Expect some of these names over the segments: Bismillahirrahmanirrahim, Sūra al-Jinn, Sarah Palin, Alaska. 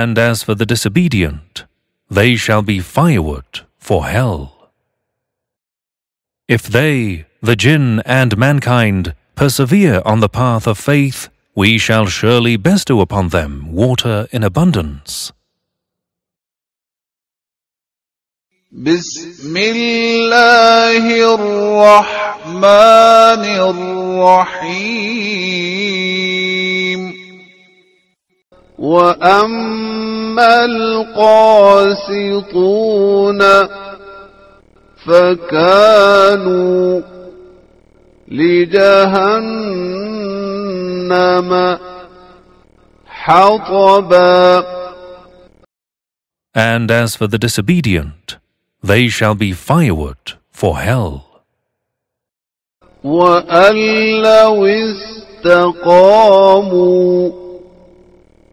And as for the disobedient, they shall be firewood for hell. If they, the jinn and mankind, persevere on the path of faith, we shall surely bestow upon them water in abundance. Bismillahirrahmanirrahim. وَأَمَّا الْقَاسِطُونَ فَكَانُوا لِجَهَنَّمَ حَطَبًا. And as for the disobedient, they shall be firewood for hell. وَأَن لَّوْ اسْتَقَامُوا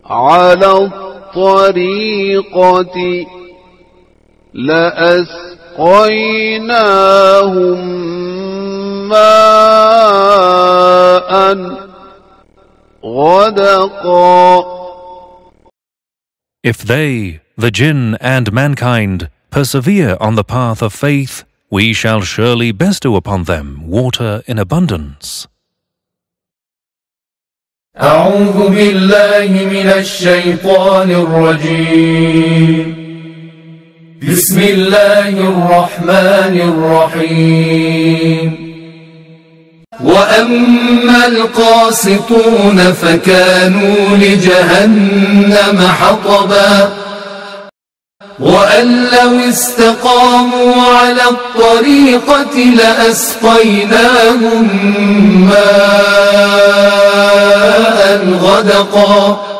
عَلَى الطَّرِيقَةِ لَأَسْقَيْنَاهُم مَّاءً غَدَقًا. If they, the jinn and mankind, persevere on the path of faith, we shall surely bestow upon them water in abundance. أعوذ بالله من الشيطان الرجيم. بسم الله الرحمن الرحيم. وَأَمَّا الْقَاسِطُونَ فَكَانُوا لِجَهَنَّمَ حَطَبًا. وَأَن لَّوْ اسْتَقَامُوا عَلَى الطَّرِيقَةِ لَأَسْقَيْنَاهُم مَّاءً غَدَقًا.